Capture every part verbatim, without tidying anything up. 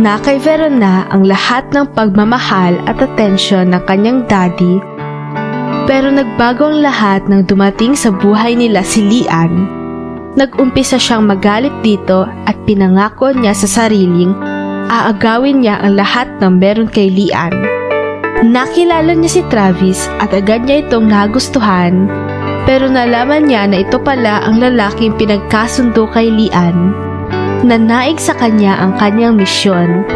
na kay Veron na ang lahat ng pagmamahal at atensyon ng kanyang daddy, pero nagbago ang lahat nang dumating sa buhay nila si Lian. Nagumpisa siyang magalit dito at pinangako niya sa sariling aagawin niya ang lahat ng meron kay Lian. Nakilala niya si Travis at agad niya itong nagustuhan, pero nalaman niya na ito pala ang lalaking pinagkasundo kay Lian. Nanaig sa kanya ang kanyang misyon.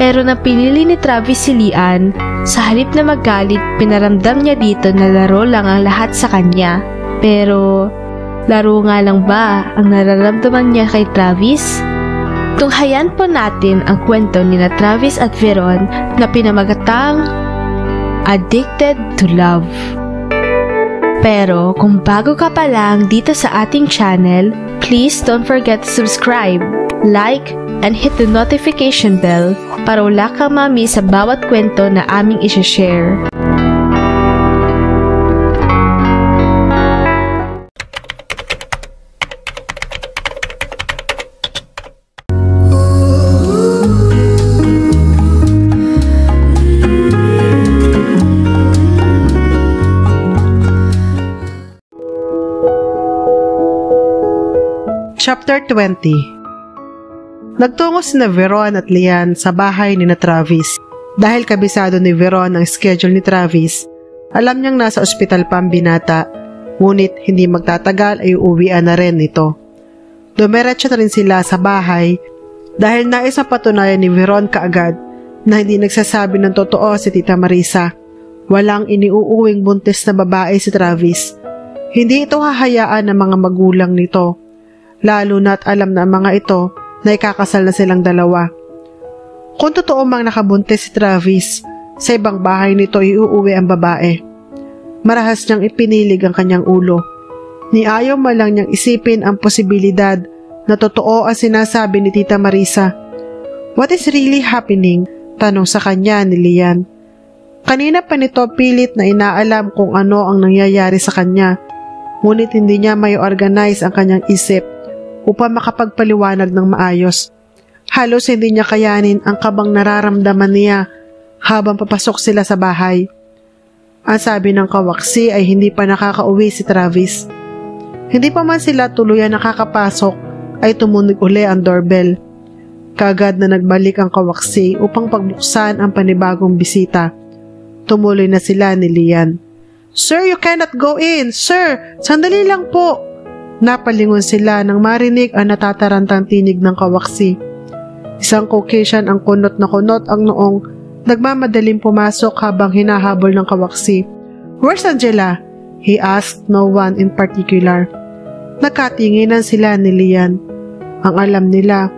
Pero nang pinili ni Travis si Lian, sa halip na magalit, pinaramdam niya dito na laro lang ang lahat sa kanya. Pero, laro nga lang ba ang nararamdaman niya kay Travis? Tunghayan po natin ang kwento ni na Travis at Veron na pinamagatang Addicted to Love. Pero kung bago ka pa lang dito sa ating channel, please don't forget to subscribe, like, and hit the notification bell para wala kang mami sa bawat kwento na aming isha-share. Chapter twenty. Nagtungo sina Veron at Lian sa bahay ni na Travis. Dahil kabisado ni Veron ang schedule ni Travis, alam niyang nasa ospital pa ang binata, ngunit hindi magtatagal ay uuwian na rin nito. Dumiretso na rin sila sa bahay dahil nais na patunayan ni Veron kaagad na hindi nagsasabi ng totoo si Tita Marisa. Walang iniuuwing buntis na babae si Travis. Hindi ito hahayaan ng mga magulang nito, lalo na't alam na ang mga ito na ikakasal na silang dalawa. Kung totoo mang nakabuntis si Travis, sa ibang bahay nito iuuwi ang babae. Marahas niyang ipinilig ang kanyang ulo. Niayaw malang niyang isipin ang posibilidad na totoo ang sinasabi ni Tita Marisa. What is really happening? Tanong sa kanya ni Lian. Kanina pa nito pilit na inaalam kung ano ang nangyayari sa kanya, ngunit hindi niya may organize ang kanyang isip upang makapagpaliwanag ng maayos. Halos hindi niya kayanin ang kabang nararamdaman niya habang papasok sila sa bahay. Ang sabi ng kawaksi ay hindi pa nakakauwi si Travis. Hindi pa man sila tuluyan nakakapasok ay tumunog uli ang doorbell. Kaagad na nagbalik ang kawaksi upang pagbuksan ang panibagong bisita. Tumuloy na sila ni Lian. "Sir, you cannot go in! Sir, sandali lang po!" Napalingon sila nang marinig ang natatarantang tinig ng kawaksi. Isang Caucasian ang kunot na kunot ang noong nagmamadaling pumasok habang hinahabol ng kawaksi. "Where's Angela?" he asked no one in particular. Nakatinginan sila ni Lian. Ang alam nila,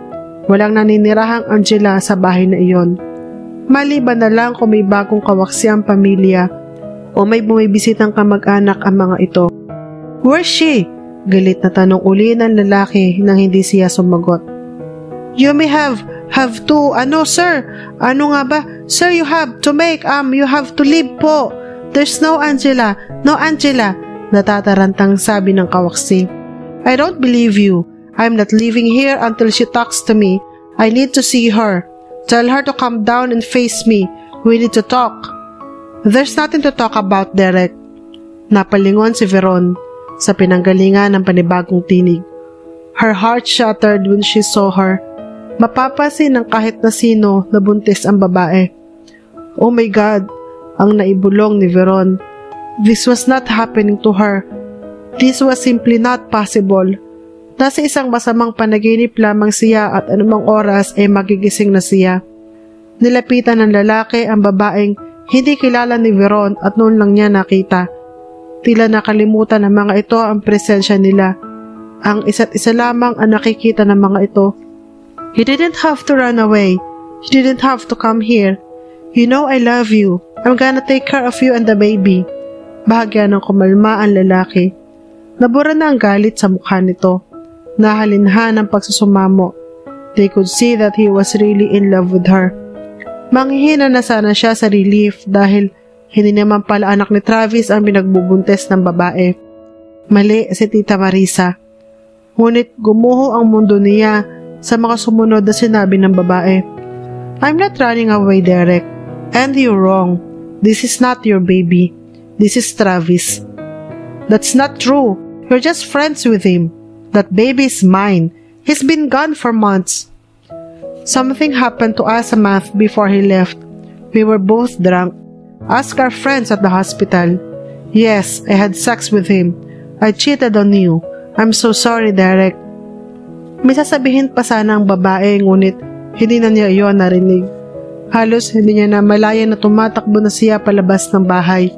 walang naninirahang Angela sa bahay na iyon. Maliban na lang kung may bagong kawaksi ang pamilya o may bumibisitang kamag-anak ang mga ito. "Where's she?" galit na tanong uli ng lalaki nang hindi siya sumagot. "You may have, have to, ano sir, ano nga ba, sir you have to make, um, you have to leave po. There's no Angela, no Angela," natatarantang sabi ng kawaksi. "I don't believe you. I'm not leaving here until she talks to me. I need to see her. Tell her to come down and face me. We need to talk." "There's nothing to talk about, Derek." Napalingon si Veron sa pinanggalingan ng panibagong tinig. Her heart shattered when she saw her. Mapapansin ng kahit na sino na buntis ang babae. Oh my God, ang naibulong ni Veron. This was not happening to her. This was simply not possible. Nasa isang masamang panaginip lamang siya at anumang oras ay magigising na siya. Nilapitan ng lalaki ang babaeng hindi kilala ni Veron at noon lang niya nakita. Tila nakalimutan ng mga ito ang presensya nila. Ang isa't isa lamang ang nakikita ng mga ito. "You didn't have to run away. You didn't have to come here. You know I love you. I'm gonna take care of you and the baby." Bahagya ng kumalma ang lalaki. Nabura na ang galit sa mukha nito. Nahalinhan ang pagsusumamo. They could see that he was really in love with her. Manghihina na sana siya sa relief dahil hindi naman pala anak ni Travis ang pinagbubuntis ng babae. Mali si Tita Marisa. Ngunit gumuho ang mundo niya sa mga sumunod na sinabi ng babae. I'm not running away, Derek. And you're wrong. This is not your baby. This is Travis. That's not true. You're just friends with him. That baby is mine. He's been gone for months. Something happened to us a month before he left. We were both drunk. Ask our friends at the hospital. Yes, I had sex with him. I cheated on you. I'm so sorry, Derek. May sasabihin pa sana ang babae, ngunit hindi na niya iyon narinig. Halos hindi niya na malayan na tumatakbo na siya palabas ng bahay.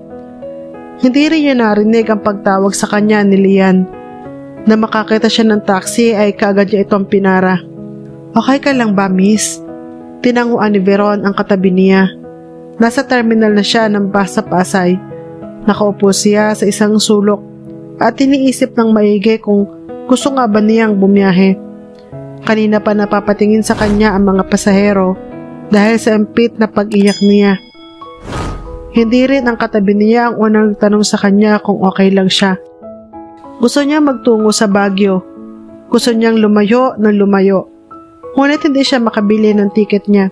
Hindi rin niya narinig ang pagtawag sa kanya ni Lian. Na makakita siya ng taxi ay kaagad niya itong pinara. Okay ka lang ba, miss? Tinanguan ni Veron ang katabi niya. Nasa terminal na siya ng bus sa Pasay. Nakaupo siya sa isang sulok at iniisip ng maigi kung gusto nga ba niyang bumiyahe. Kanina pa napapatingin sa kanya ang mga pasahero dahil sa impit na pag-iyak niya. Hindi rin ang katabi niya ang unang tanong sa kanya kung okay lang siya. Gusto niya magtungo sa Baguio. Gusto niyang lumayo ng lumayo. Ngunit hindi siya makabili ng tiket niya.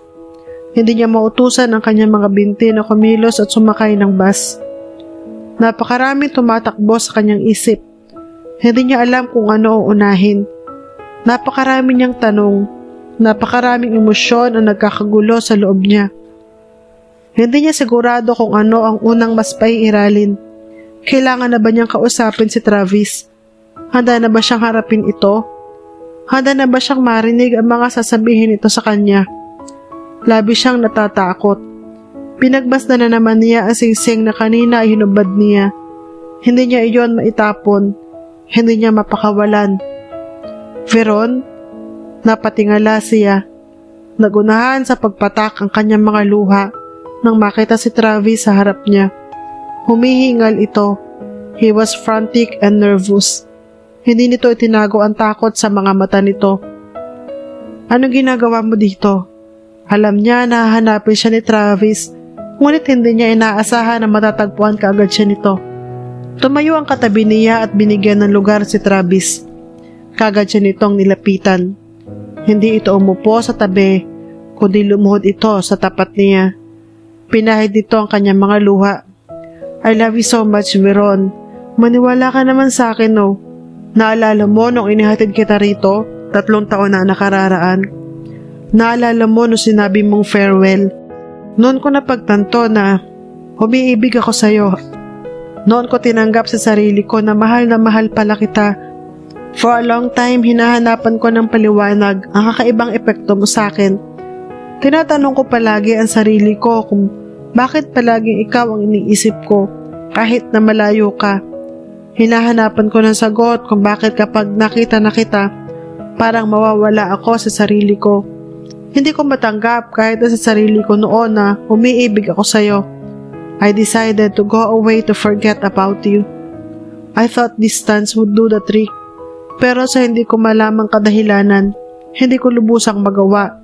Hindi niya mautusan ang kanyang mga binti na kumilos at sumakay ng bus. Napakarami tumatakbo sa kanyang isip. Hindi niya alam kung ano uunahin. Napakarami niyang tanong. Napakaraming emosyon ang nagkakagulo sa loob niya. Hindi niya sigurado kung ano ang unang mas paiiralin. Kailangan na ba niyang kausapin si Travis? Handa na ba siyang harapin ito? Handa na ba siyang marinig ang mga sasabihin ito sa kanya? Labi siyang natatakot. Pinagbasdan na naman niya ang singsing na kanina ay hinubad niya. Hindi niya iyon maitapon. Hindi niya mapakawalan. Veron, napatingala siya. Nagunahan sa pagpatak ang kanyang mga luha nang makita si Travis sa harap niya. Humihingal ito. He was frantic and nervous. Hindi nito itinago ang takot sa mga mata nito. Ano ginagawa mo dito? Alam niya na hahanapin siya ni Travis, ngunit hindi niya inaasahan na matatagpuan kaagad siya nito. Tumayo ang katabi niya at binigyan ng lugar si Travis. Kaagad siya nitong nilapitan. Hindi ito umupo sa tabi, kundi lumuhod ito sa tapat niya. Pinahid nito ang kanyang mga luha. I love you so much, Veron. Maniwala ka naman sa akin, no? Naalala mo nung inihatid kita rito, tatlong taon na nakararaan. Naalala mo nung sinabi mong farewell. Noon ko napagtanto na umiibig ako sa'yo. Noon ko tinanggap sa sarili ko na mahal na mahal pala kita. For a long time, hinahanapan ko ng paliwanag ang kakaibang epekto mo sa'kin. Tinatanong ko palagi ang sarili ko kung bakit palaging ikaw ang iniisip ko kahit na malayo ka. Hinahanapan ko ng sagot kung bakit kapag nakita na kita, parang mawawala ako sa sarili ko. Hindi ko matanggap kahit na sa sarili ko noon na umiibig ako sa'yo. I decided to go away to forget about you. I thought distance would do the trick. Pero sa hindi ko malamang kadahilanan, hindi ko lubusang magawa.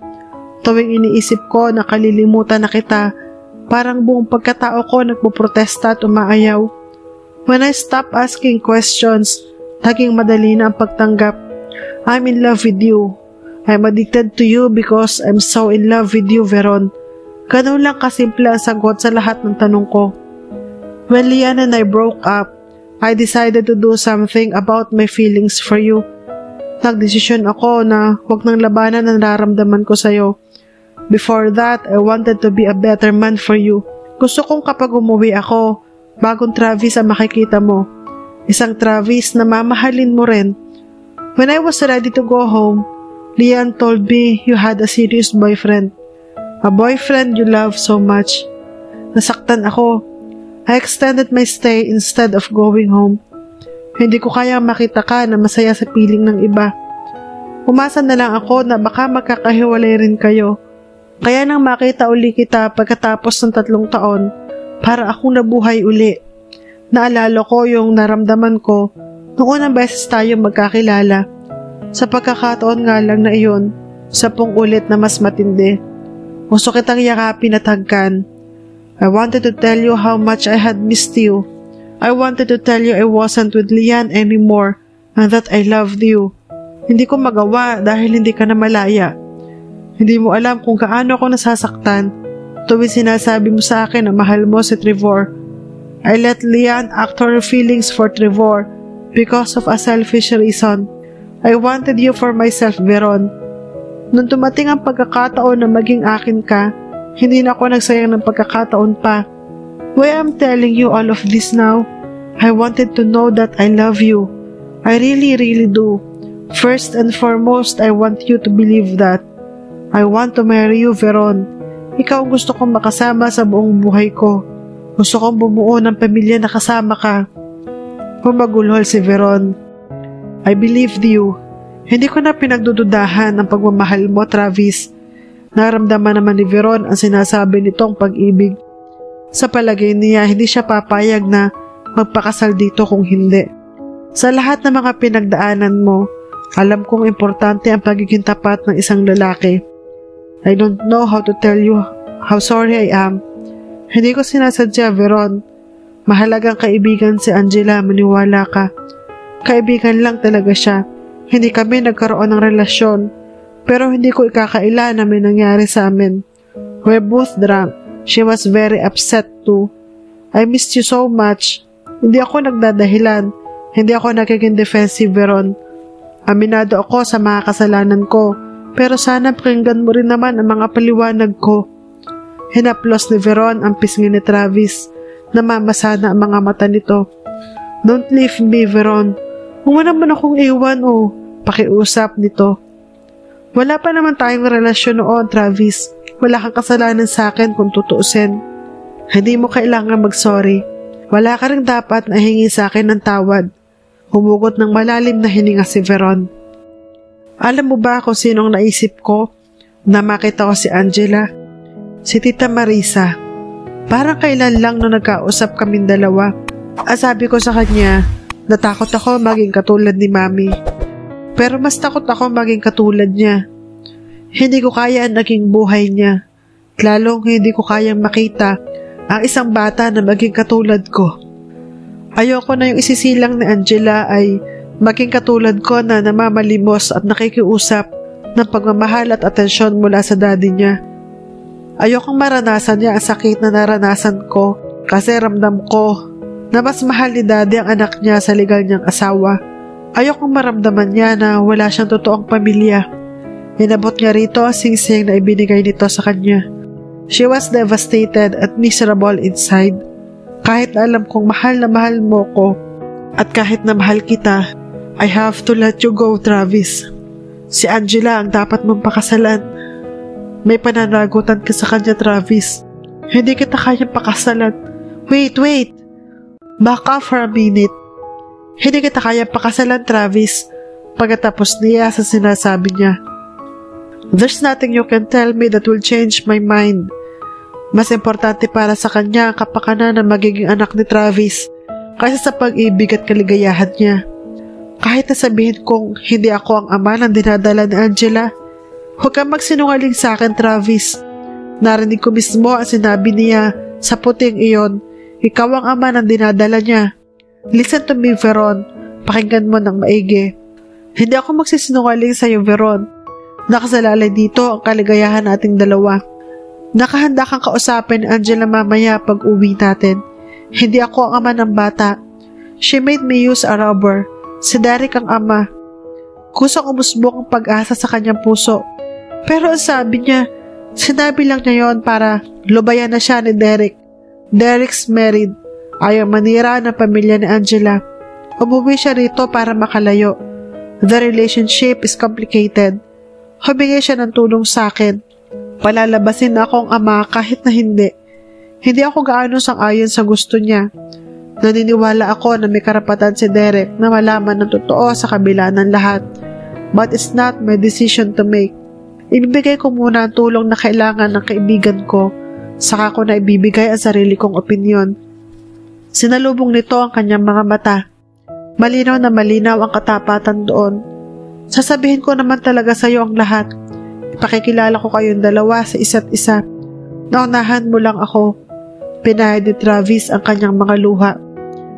Tuwing iniisip ko na kalilimutan na kita, parang buong pagkatao ko nagpuprotesta at umaayaw. When I stopped asking questions, naging madali na ang pagtanggap. I'm in love with you. I'm addicted to you because I'm so in love with you, Veron. Ganun lang kasimple ang sagot sa lahat ng tanong ko. When Lian and I broke up, I decided to do something about my feelings for you. Nagdesisyon ako na huwag nang labanan ang nararamdaman ko sa'yo. Before that, I wanted to be a better man for you. Gusto kong kapag umuwi ako, bagong Travis ang makikita mo. Isang Travis na mamahalin mo rin. When I was ready to go home, Lian told me you had a serious boyfriend. A boyfriend you love so much. Nasaktan ako. I extended my stay instead of going home. Hindi ko kayang makita ka na masaya sa piling ng iba. Umasa na lang ako na baka magkakahiwalay rin kayo. Kaya nang makita uli kita pagkatapos ng tatlong taon, para akong nabuhay uli. Naalala ko yung naramdaman ko noong unang beses tayo magkakilala. Sa pagkakataon nga lang na iyon, sapung ulit na mas matindi. Gusto kitang yakapin at hagkan. I wanted to tell you how much I had missed you. I wanted to tell you I wasn't with Lian anymore and that I loved you. Hindi ko magawa dahil hindi ka na malaya. Hindi mo alam kung kaano ako nasasaktan. Tuwing sinasabi mo sa akin na mahal mo si Trevor. I let Lian act her feelings for Trevor because of a selfish reason. I wanted you for myself, Veron. Nung tumating ang pagkakataon na maging akin ka, hindi na ako nagsayang ng pagkakataon pa. Why I'm telling you all of this now? I wanted to know that I love you. I really, really do. First and foremost, I want you to believe that. I want to marry you, Veron. Ikaw ang gusto kong makasama sa buong buhay ko. Gusto kong bumuo ng pamilya na kasama ka. Humagulhol si Veron. I believed you. Hindi ko na pinagdududahan ang pagmamahal mo, Travis. Naramdaman naman ni Veron ang sinasabi nitong pag-ibig. Sa palagay niya, hindi siya papayag na magpakasal dito kung hindi. Sa lahat ng mga pinagdaanan mo, alam kong importante ang pagiging tapat ng isang lalaki. I don't know how to tell you how sorry I am. Hindi ko sinasadya, Veron. Mahalagang kaibigan si Angela, maniwala ka. Kaibigan lang talaga siya. Hindi kami nagkaroon ng relasyon, pero hindi ko ikakaila na may nangyari sa amin. We're both drunk. She was very upset too. I missed you so much. Hindi ako nagdadahilan. Hindi ako nagiging defensive, Veron. Aminado ako sa mga kasalanan ko. Pero sana pakinggan mo rin naman ang mga paliwanag ko. Hinaplos ni Veron ang pisngin ni Travis. Namamasana ang mga mata nito. Don't leave me, Veron. Huwag naman akong iwan o pakiusap nito. Wala pa naman tayong relasyon noon, Travis. Wala kang kasalanan sa akin kung tutuusin. Hindi mo kailangan mag-sorry. Wala ka rin dapat na hingi sa akin ng tawad. Humugot ng malalim na hininga si Veron. Alam mo ba kung sinong naisip ko na makita ko si Angela? Si Tita Marisa. Parang kailan lang nung nagkausap kaming dalawa. At sabi ko sa kanya, natakot ako maging katulad ni Mami. Pero mas takot ako maging katulad niya. Hindi ko kaya ang naging buhay niya. Lalong hindi ko kayang makita ang isang bata na maging katulad ko. Ayoko na yung isisilang ni Angela ay maging katulad ko na namamalimos at nakikiusap ng pagmamahal at atensyon mula sa daddy niya. Ayokong maranasan niya ang sakit na naranasan ko kasi ramdam ko na mas mahal ni daddy ang anak niya sa legal niyang asawa. Ayokong maramdaman niya na wala siyang totoong pamilya. Inabot niya rito ang singsing na ibinigay nito sa kanya. She was devastated at miserable inside. Kahit alam kong mahal na mahal mo ko at kahit na mahal kita, I have to let you go, Travis. Si Angela ang dapat mong pakasalan. May pananagutan ka sa kanya, Travis. Hindi kita kayang pakasalan. Wait, wait! Back up for a minute. Hindi kita kayang pakasalan, Travis. Pagkatapos niya sa sinasabi niya. There's nothing you can tell me that will change my mind. Mas importante para sa kanya ang kapakanan ng magiging anak ni Travis kaysa sa pag-ibig at kaligayahan niya. Kahit nasabihin kong hindi ako ang ama ng dinadala ni Angela, huwag kang magsinungaling sa akin, Travis. Narinig ko mismo ang sinabi niya sa puting iyon, ikaw ang ama ng dinadala niya. Listen to me, Veron. Pakinggan mo ng maigi. Hindi ako magsisinungaling sa iyo, Veron. Nakasalalay dito ang kaligayahan nating dalawa. Nakahanda kang kausapin ni Angela mamaya pag uwi natin. Hindi ako ang ama ng bata. She made me use a rubber. Si Derek ang ama. Kusang umusbong ang pag-asa sa kanyang puso. Pero ang sabi niya, sinabi lang niya yon para lubayan na siya ni Derek. Derek's married. Ayaw manira ng pamilya ni Angela. Umuwi siya rito para makalayo. The relationship is complicated. Humingi siya ng tulong sa akin. Palalabasin na akong ama kahit na hindi. Hindi ako gaano sang-ayon sa gusto niya. Naniniwala ako na may karapatan si Derek na malaman ng totoo sa kabila ng lahat. But it's not my decision to make. Ibibigay ko muna ang tulong na kailangan ng kaibigan ko, saka ko na ibibigay ang sarili kong opinyon. Sinalubong nito ang kanyang mga mata. Malinaw na malinaw ang katapatan doon. Sasabihin ko naman talaga sa iyo ang lahat. Ipakikilala ko kayong dalawa sa isa't isa. Naunahan mo lang ako. Pinahid ni Travis ang kanyang mga luha.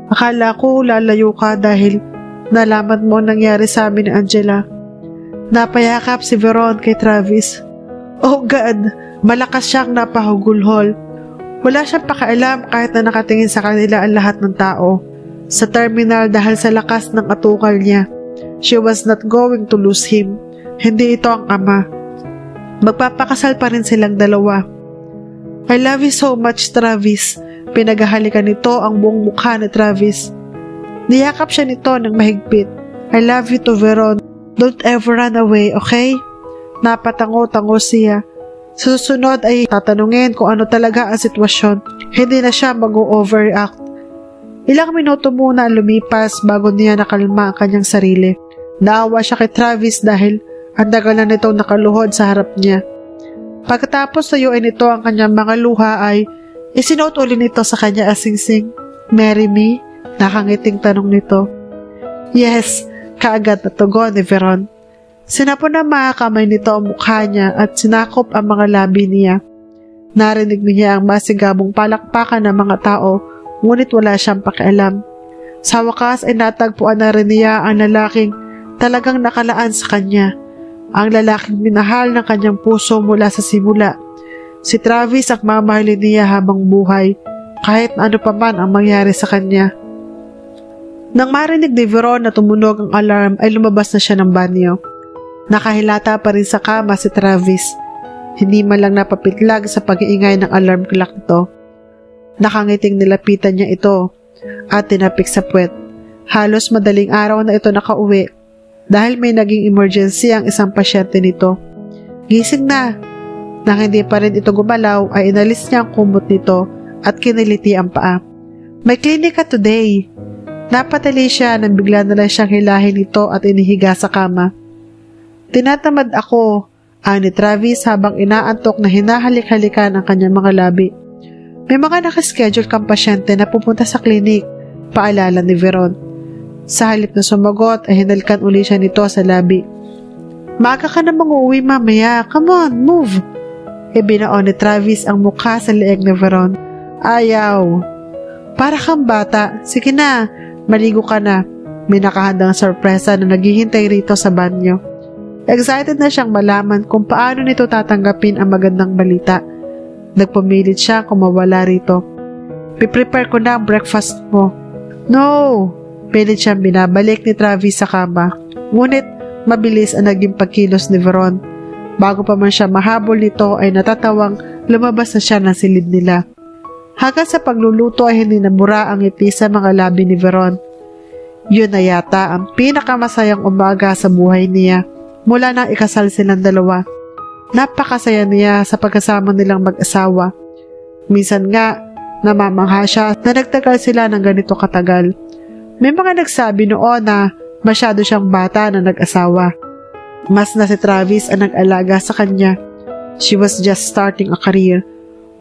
Akala ko lalayo ka dahil nalaman mo nangyari sa amin ni Angela. Napayakap si Veron kay Travis. Oh God, malakas siyang napahugulhol. Wala siyang pakialam kahit na nakatingin sa kanila ang lahat ng tao. Sa terminal dahil sa lakas ng atukal niya, she was not going to lose him. Hindi ito ang ama. Magpapakasal pa rin silang dalawa. I love you so much, Travis. Pinaghahalikan nito ang buong mukha ni Travis. Niyakap siya nito ng mahigpit. I love you to Veron. Don't ever run away, okay? Napatango-tango siya. Sa susunod ay tatanungin kung ano talaga ang sitwasyon. Hindi na siya mag-overreact. Ilang minuto muna lumipas bago niya nakalma ang kanyang sarili. Naawa siya kay Travis dahil ang dagal na nitong nakaluhod sa harap niya. Pagkatapos sayuin nito ang kanyang mga luha ay isinuot uli nito sa kanya asingsing. Marry me? Nakangiting tanong nito. Yes, kaagad na tugon ni Veron. Sinapon ang mga kamay nito ang mukha niya at sinakop ang mga labi niya. Narinig niya ang masigabong palakpakan ng mga tao, ngunit wala siyang pakialam. Sa wakas ay natagpuan na rin niya ang lalaking talagang nakalaan sa kanya. Ang lalaking minahal ng kanyang puso mula sa simula. Si Travis ang mamahalin niya habang buhay, kahit ano pa man ang mangyari sa kanya. Nang marinig ni Veron na tumunog ang alarm ay lumabas na siya ng banyo. Nakahilata pa rin sa kama si Travis. Hindi man lang napapitlag sa pag-iingay ng alarm clock nito. Nakangiting nilapitan niya ito at tinapik sa puwet. Halos madaling araw na ito nakauwi dahil may naging emergency ang isang pasyente nito. Gising na. Nang hindi pa rin ito gumalaw ay inalis niya ang kumot nito at kiniliti ang paa. May klinika today. Napatali siya nang bigla na lang siyang hilahin ito at inihiga sa kama. Tinatamad ako, ani Travis habang inaantok na hinahalik-halikan ang kanyang mga labi. May mga nakaschedule kang pasyente na pupunta sa klinik, paalala ni Veron. Sa halip na sumagot ay hinalikan uli siya nito sa labi. Maaga ka na manguwi mamaya, come on, move! Ibinaon ni Travis ang mukha sa leeg ni Veron. Ayaw! Para kang bata, sige na, maligo ka na. May nakahandang sorpresa na naghihintay rito sa banyo. Excited na siyang malaman kung paano nito tatanggapin ang magandang balita. Nagpumilit siya kung mawala rito. Piprepare ko na ang breakfast mo. No! Pilit siyang binabalik ni Travis sa kama. Ngunit, mabilis ang naging pagkilos ni Veron. Bago pa man siya mahabol nito ay natatawang lumabas na siya ng silid nila. Hanggang sa pagluluto ay hindi namura ang ngiti sa mga labi ni Veron. Yun na yata ang pinakamasayang umaga sa buhay niya. Mula nang ikasal silang dalawa, napakasaya niya sa pagkasama nilang mag-asawa. Minsan nga, namamangha siya na nagtagal sila ng ganito katagal. May mga nagsabi noon na masyado siyang bata na nag-asawa. Mas na si Travis ang nag-alaga sa kanya. She was just starting a career.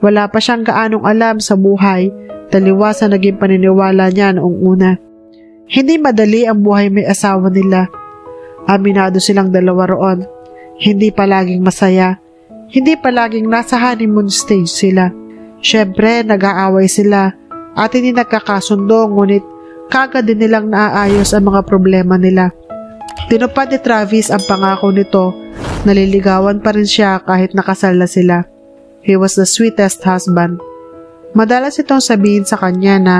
Wala pa siyang gaanong alam sa buhay, taliwas sa naging paniniwala niya noong una. Hindi madali ang buhay may asawa nila. Aminado silang dalawa roon. Hindi palaging masaya. Hindi palaging nasa honeymoon stage sila. Siyempre, nag-aaway sila at hindi nagkakasundo, ngunit kagad din nilang naaayos ang mga problema nila. Tinupad ni Travis ang pangako nito. Naliligawan pa rin siya kahit nakasal na sila. He was the sweetest husband. Madalas itong sabihin sa kanya na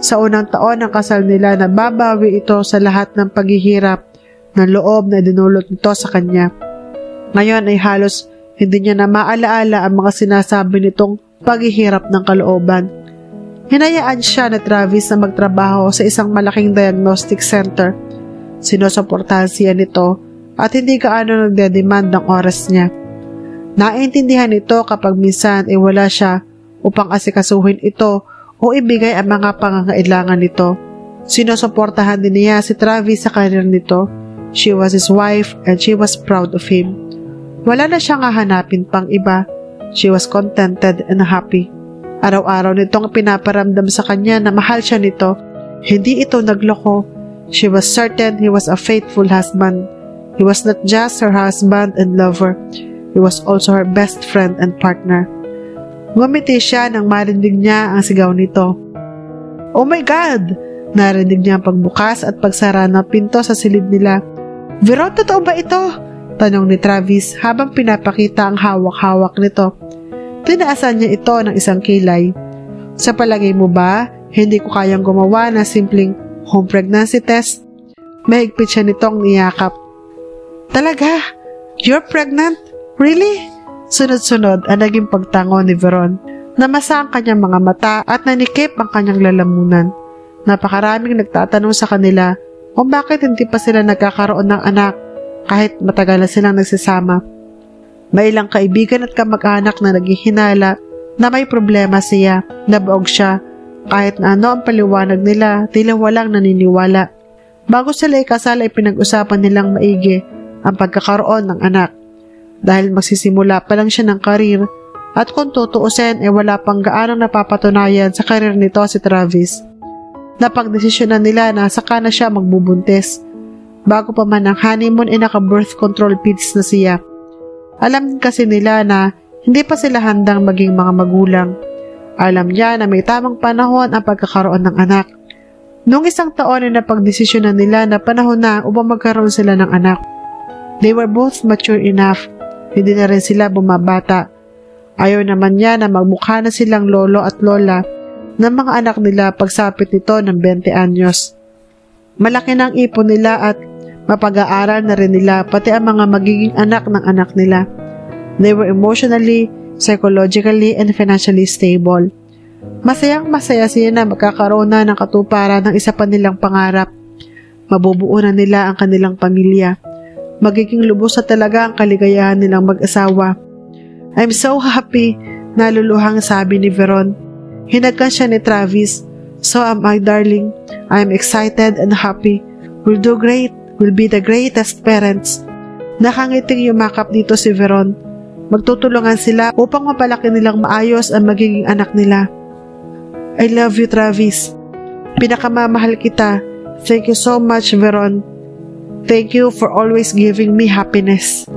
sa unang taon ng kasal nila na babawi ito sa lahat ng paghihirap ng loob na dinulot nito sa kanya. Ngayon ay halos hindi niya na maalaala ang mga sinasabi nitong paghihirap ng kalooban. Hinayaan siya na Travis na magtrabaho sa isang malaking diagnostic center. Sinusuportahan siya nito at hindi gaano nagdedemand ng oras niya. Naintindihan nito kapag minsan ay wala siya upang asikasuhin ito o ibigay ang mga pangangailangan nito. Sinusuportahan din niya si Travis sa karir nito. She was his wife and she was proud of him. Wala na siyang hahanapin pang iba. She was contented and happy. Araw-araw nitong pinaparamdam sa kanya na mahal siya nito. Hindi ito nagloko. She was certain he was a faithful husband. He was not just her husband and lover. He was also her best friend and partner. Ngumiti siya nang marinig niya ang sigaw nito. Oh my God! Narinig niya ang pagbukas at pagsara ng pinto sa silid nila. Veron, totoo ba ito? tanong ni Travis habang pinapakita ang hawak-hawak nito. Tinaasan niya ito ng isang kilay. Sa palagay mo ba, hindi ko kayang gumawa na simpleng home pregnancy test? Mahigpit siya nitong niyakap. Talaga? You're pregnant? Really? Sunod-sunod ang naging pagtango ni Veron. Namasa ang kanyang mga mata at nanikip ang kanyang lalamunan. Napakaraming nagtatanong sa kanila kung bakit hindi pa sila nagkakaroon ng anak kahit matagal na silang nagsasama. May ilang kaibigan at kamag-anak na naghihinala na may problema siya, nabaog siya. Kahit na ano ang paliwanag nila, tila walang naniniwala. Bago sila ikasal ay pinag-usapan nilang maigi ang pagkakaroon ng anak. Dahil magsisimula pa lang siya ng karir, at kung tutuusin ay wala pang gaano napapatunayan sa karir nito si Travis. Napagdesisyonan nila na saka na siya magbubuntis. Bago pa man ang honeymoon ay naka-birth control pills na siya. Alam din kasi nila na hindi pa sila handang maging mga magulang. Alam niya na may tamang panahon ang pagkakaroon ng anak. Noong isang taon ay napagdesisyonan nila na panahon na upang magkaroon sila ng anak. They were both mature enough. Hindi na rin sila bumabata. Ayaw naman niya na magmukha na silang lolo at lola ng mga anak nila pagsapit nito ng twenty anyos. Malaki ng ipon nila at mapag-aaral na rin nila pati ang mga magiging anak ng anak nila. They were emotionally, psychologically, and financially stable. Masayang masaya siya na magkakaroon na ng katuparan ng isa pa nilang pangarap. Mabubuo na nila ang kanilang pamilya. Magiging lubos na talaga ang kaligayahan nilang mag-asawa. I'm so happy, naluluhang sabi ni Veron. Hinagan siya ni Travis. So am I, darling. I'm excited and happy. We'll do great. We'll be the greatest parents. Nakangiting yumakap dito si Veron. Magtutulungan sila upang mapalaki nilang maayos ang magiging anak nila. I love you, Travis. Pinakamamahal kita. Thank you so much, Veron. Thank you for always giving me happiness.